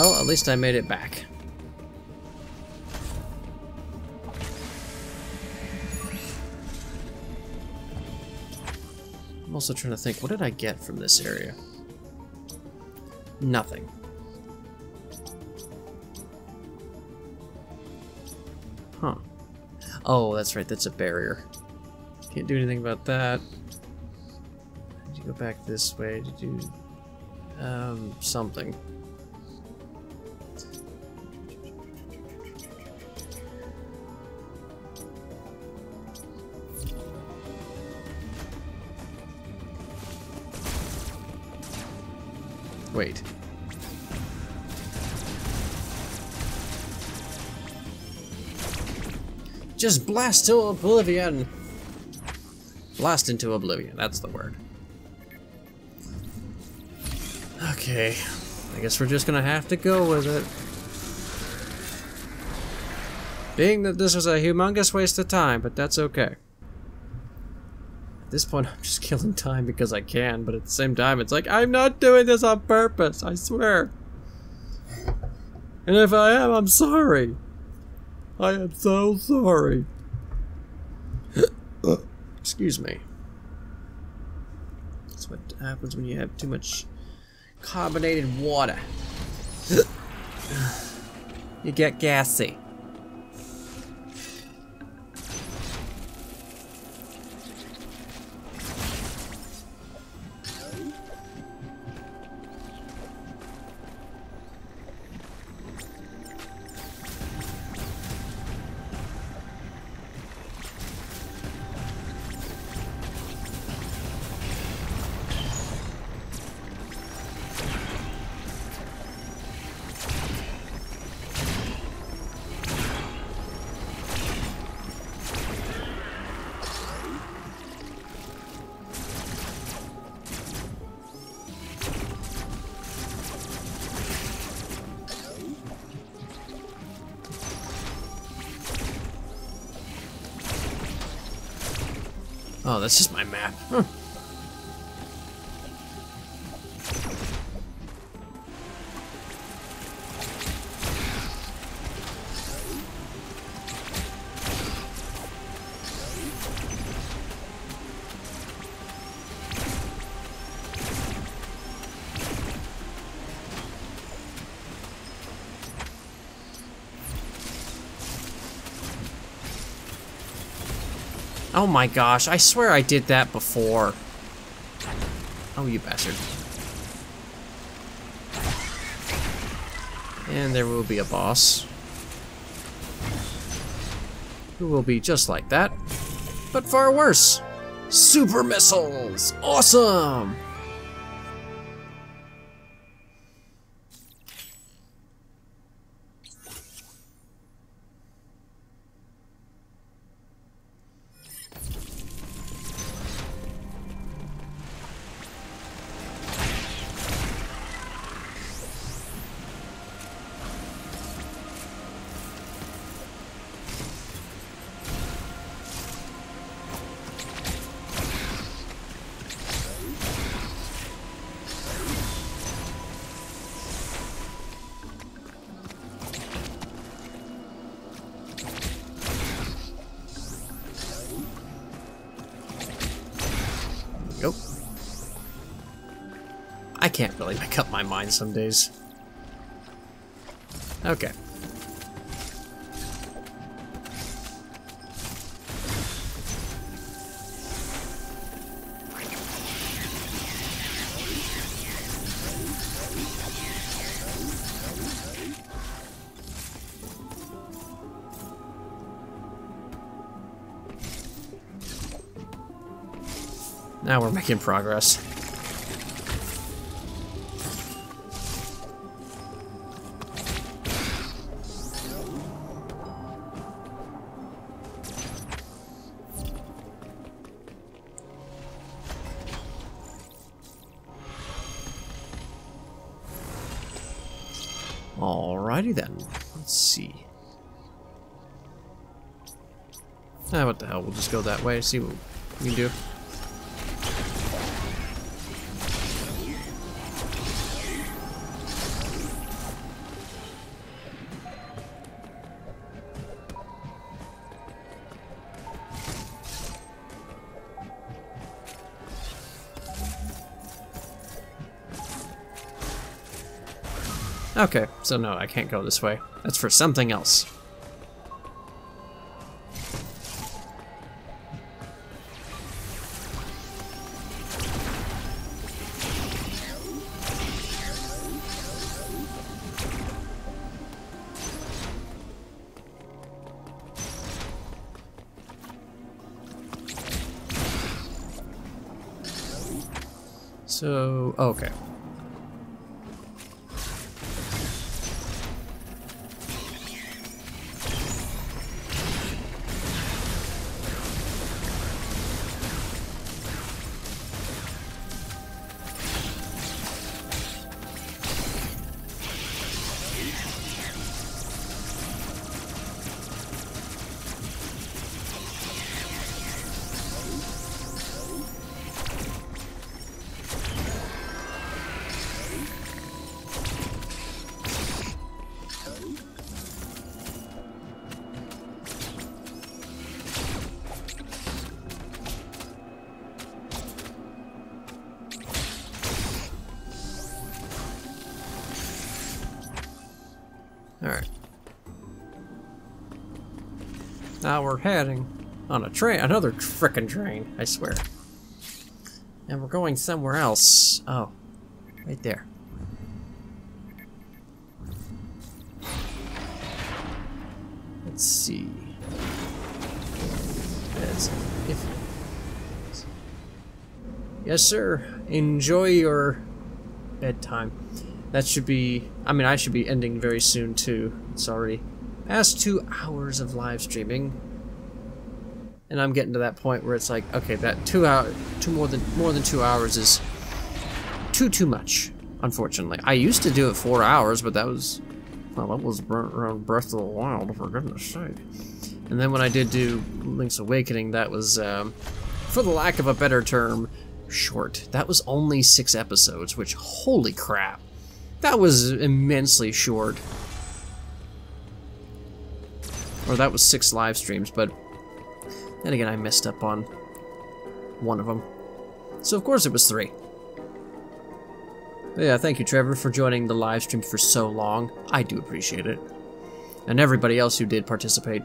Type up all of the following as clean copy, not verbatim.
Well, at least I made it back. I'm also trying to think, what did I get from this area? Nothing. Huh. Oh, that's right, that's a barrier. Can't do anything about that. I need to go back this way to do something. Wait. Just blast to oblivion. Blast into oblivion, that's the word. Okay, I guess we're just gonna have to go with it. Being that this was a humongous waste of time, but that's okay. At this point, I'm just killing time because I can, but at the same time, it's like, I'm not doing this on purpose, I swear. And if I am, I'm sorry. I am so sorry. Excuse me. That's what happens when you have too much carbonated water. You get gassy. Oh, that's just my map. Huh. Oh my gosh, I swear I did that before. Oh, you bastard. And there will be a boss. Who will be just like that, but far worse. Super missiles! Awesome! I can't really make up my mind some days. Okay. Now we're making progress. Alrighty then, let's see. Ah, what the hell, we'll just go that way, see what we can do. Okay, so no, I can't go this way. That's for something else. So, okay. Alright. Now we're heading on a train. Another frickin' train, I swear. And we're going somewhere else. Oh, right there. Let's see. That's if... Yes, sir. Enjoy your bedtime. That should be, I mean, I should be ending very soon too. It's already past 2 hours of live streaming. And I'm getting to that point where it's like, okay, that 2 hour, more than 2 hours is too much, unfortunately. I used to do it 4 hours, but that was, well, that was around Breath of the Wild, for goodness sake. And then when I did do Link's Awakening, that was, for the lack of a better term, short. That was only 6 episodes, which, holy crap. That was immensely short. Or that was 6 live streams, but then again, I messed up on one of them. So of course it was 3. But yeah, thank you, Trevor, for joining the live stream for so long. I do appreciate it. And everybody else who did participate.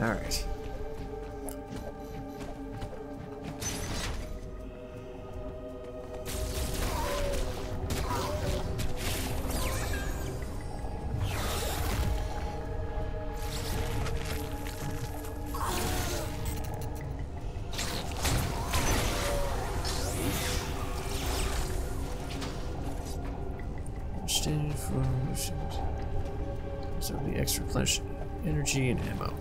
Alright. So the extra replenish energy and ammo.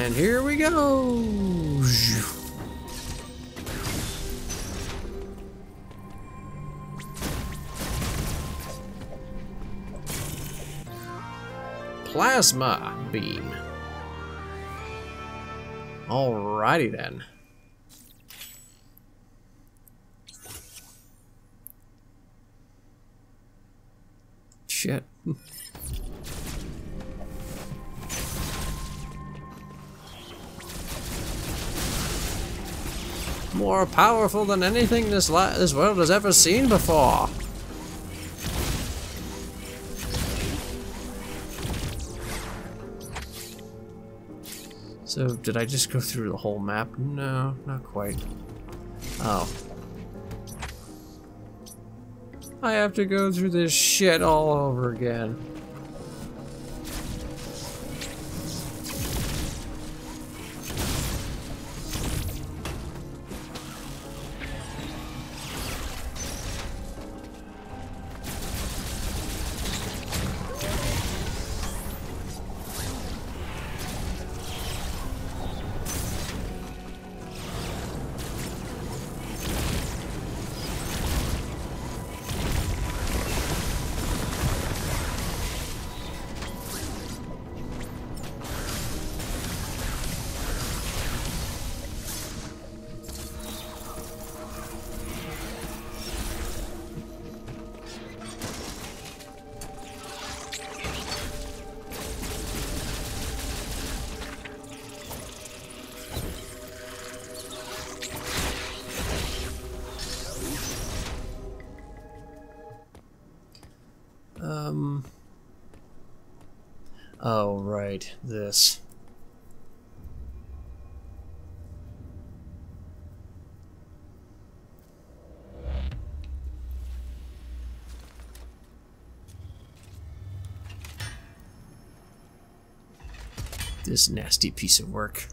And here we go. Plasma beam. Alrighty then. Shit. More powerful than anything this world has ever seen before. So, did I just go through the whole map? No, not quite. Oh. I have to go through this shit all over again. Oh, right, this. This nasty piece of work.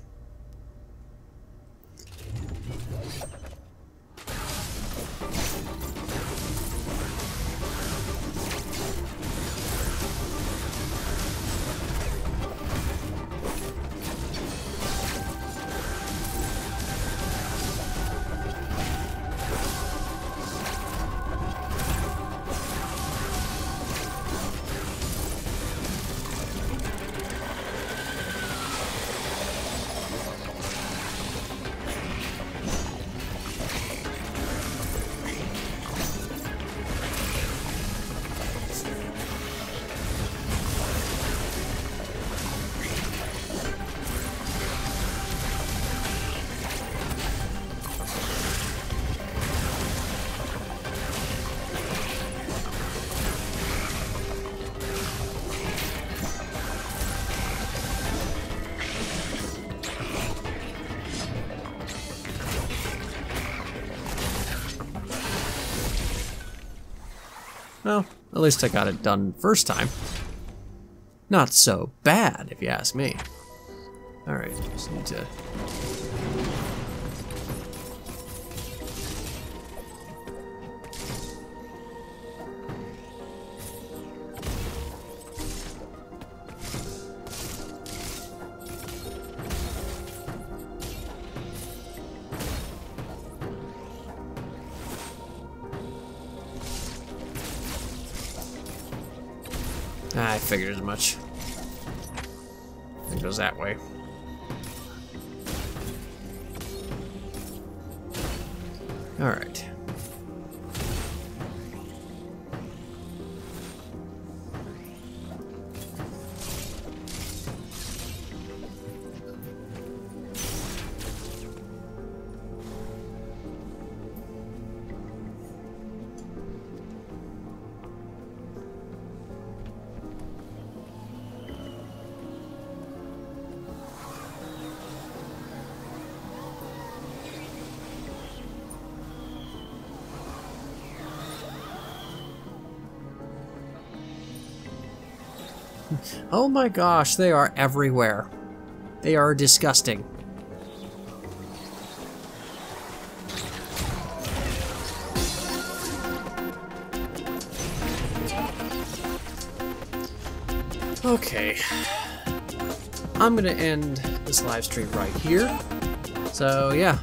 Well, at least I got it done first time. Not so bad, if you ask me. Alright, just need to... I figured as much. I think it goes that way. Alright. Oh my gosh, they are everywhere. They are disgusting. Okay. I'm gonna end this live stream right here. So yeah,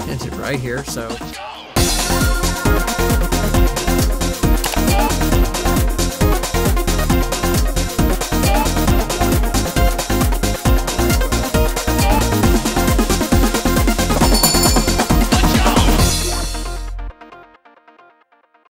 end it right here. So.